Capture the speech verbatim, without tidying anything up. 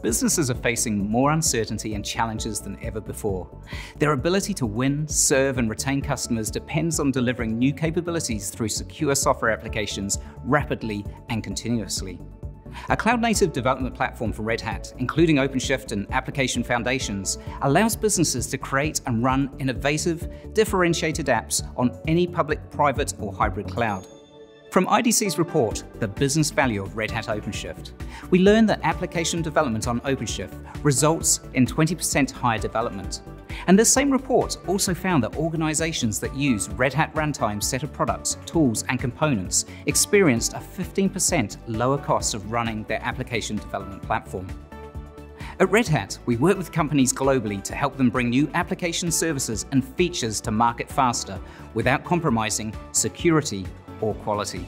Businesses are facing more uncertainty and challenges than ever before. Their ability to win, serve, and retain customers depends on delivering new capabilities through secure software applications rapidly and continuously. A cloud-native development platform for Red Hat, including OpenShift and Application Foundations, allows businesses to create and run innovative, differentiated apps on any public, private, or hybrid cloud. From I D C's report, The Business Value of Red Hat OpenShift, we learned that application development on OpenShift results in twenty percent higher development. And this same report also found that organizations that use Red Hat Runtime set of products, tools, and components experienced a fifteen percent lower cost of running their application development platform. At Red Hat, we work with companies globally to help them bring new application services and features to market faster without compromising security or quality.